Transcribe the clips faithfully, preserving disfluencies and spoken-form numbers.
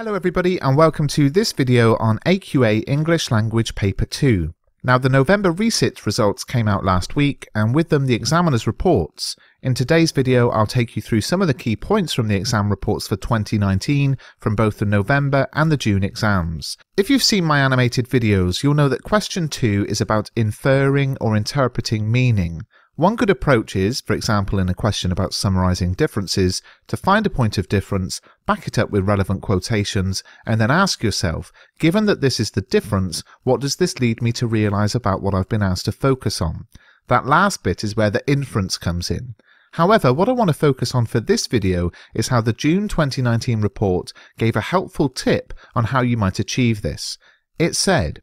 Hello everybody and welcome to this video on A Q A English Language Paper two. Now the November resit results came out last week and with them the examiner's reports. In today's video I'll take you through some of the key points from the exam reports for twenty nineteen from both the November and the June exams. If you've seen my animated videos you'll know that question two is about inferring or interpreting meaning. One good approach is, for example in a question about summarising differences, to find a point of difference, back it up with relevant quotations, and then ask yourself, given that this is the difference, what does this lead me to realise about what I've been asked to focus on? That last bit is where the inference comes in. However, what I want to focus on for this video is how the June twenty nineteen report gave a helpful tip on how you might achieve this. It said,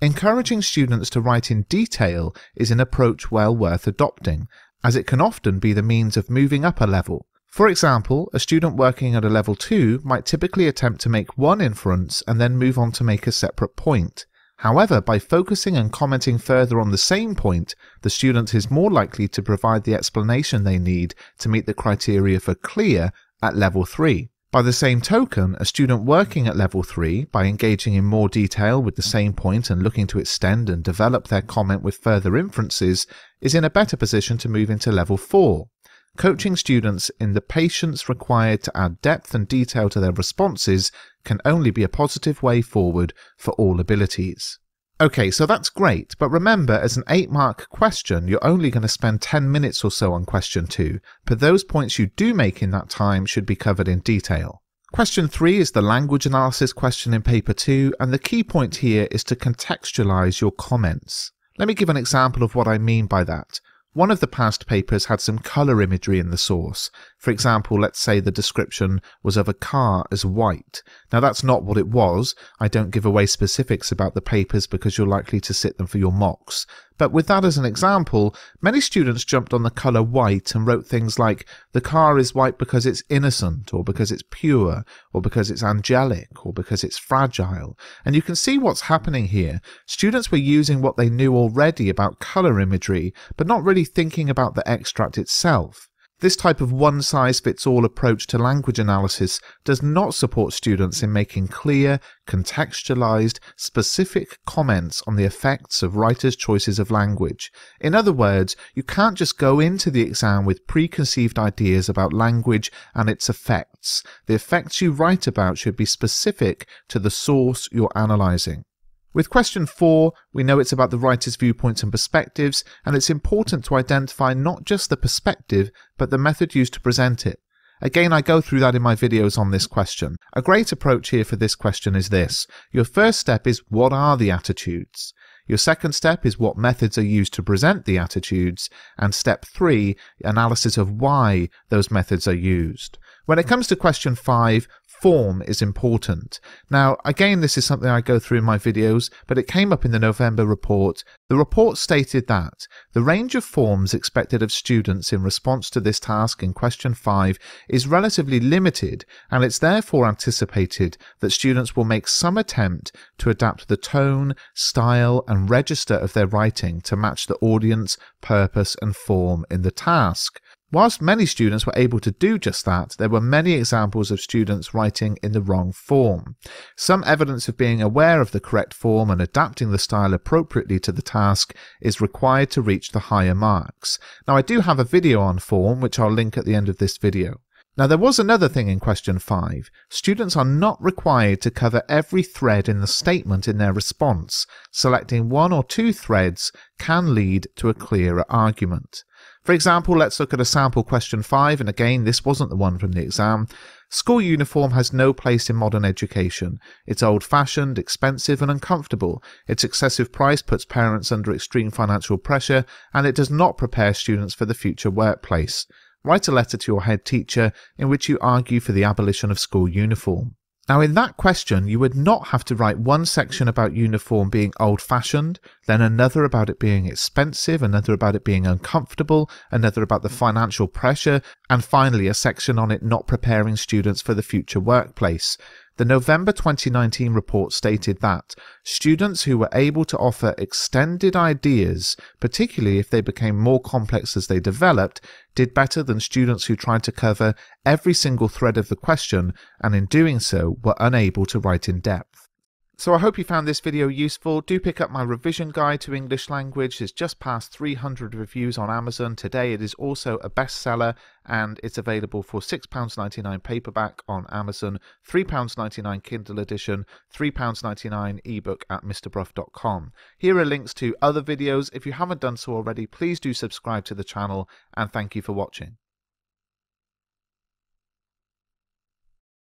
encouraging students to write in detail is an approach well worth adopting, as it can often be the means of moving up a level. For example, a student working at a level two might typically attempt to make one inference and then move on to make a separate point. However, by focusing and commenting further on the same point, the student is more likely to provide the explanation they need to meet the criteria for clear at level three. By the same token, a student working at level three, by engaging in more detail with the same point and looking to extend and develop their comment with further inferences, is in a better position to move into level four. Coaching students in the patience required to add depth and detail to their responses can only be a positive way forward for all abilities. Okay, so that's great, but remember, as an eight mark question, you're only going to spend ten minutes or so on question two, but those points you do make in that time should be covered in detail. Question three is the language analysis question in paper two, and the key point here is to contextualise your comments. Let me give an example of what I mean by that. One of the past papers had some colour imagery in the source. For example, let's say the description was of a car as white. Now that's not what it was. I don't give away specifics about the papers because you're likely to sit them for your mocks. But with that as an example, many students jumped on the colour white and wrote things like, the car is white because it's innocent, or because it's pure, or because it's angelic, or because it's fragile. And you can see what's happening here. Students were using what they knew already about colour imagery, but not really thinking about the extract itself. This type of one-size-fits-all approach to language analysis does not support students in making clear, contextualized, specific comments on the effects of writers' choices of language. In other words, you can't just go into the exam with preconceived ideas about language and its effects. The effects you write about should be specific to the source you're analyzing. With question four, we know it's about the writer's viewpoints and perspectives, and it's important to identify not just the perspective, but the method used to present it. Again, I go through that in my videos on this question. A great approach here for this question is this. Your first step is, what are the attitudes? Your second step is, what methods are used to present the attitudes? And step three, analysis of why those methods are used. When it comes to question five, form is important. Now, again, this is something I go through in my videos, but it came up in the November report. The report stated that the range of forms expected of students in response to this task in question five is relatively limited, and it's therefore anticipated that students will make some attempt to adapt the tone, style, and register of their writing to match the audience, purpose, and form in the task. Whilst many students were able to do just that, there were many examples of students writing in the wrong form. Some evidence of being aware of the correct form and adapting the style appropriately to the task is required to reach the higher marks. Now, I do have a video on form, which I'll link at the end of this video. Now, there was another thing in question five. Students are not required to cover every thread in the statement in their response. Selecting one or two threads can lead to a clearer argument. For example, let's look at a sample question five, and again, this wasn't the one from the exam. School uniform has no place in modern education. It's old-fashioned, expensive and uncomfortable. Its excessive price puts parents under extreme financial pressure, and it does not prepare students for the future workplace. Write a letter to your head teacher in which you argue for the abolition of school uniform. Now in that question, you would not have to write one section about uniform being old-fashioned, then another about it being expensive, another about it being uncomfortable, another about the financial pressure, and finally a section on it not preparing students for the future workplace. The November twenty nineteen report stated that students who were able to offer extended ideas, particularly if they became more complex as they developed, did better than students who tried to cover every single thread of the question and in doing so were unable to write in depth. So I hope you found this video useful. Do pick up my revision guide to English language. It's just past three hundred reviews on Amazon. Today it is also a bestseller and it's available for six pounds ninety-nine paperback on Amazon, three pounds ninety-nine Kindle edition, three pounds ninety-nine ebook at m r bruff dot com. Here are links to other videos. If you haven't done so already, please do subscribe to the channel and thank you for watching.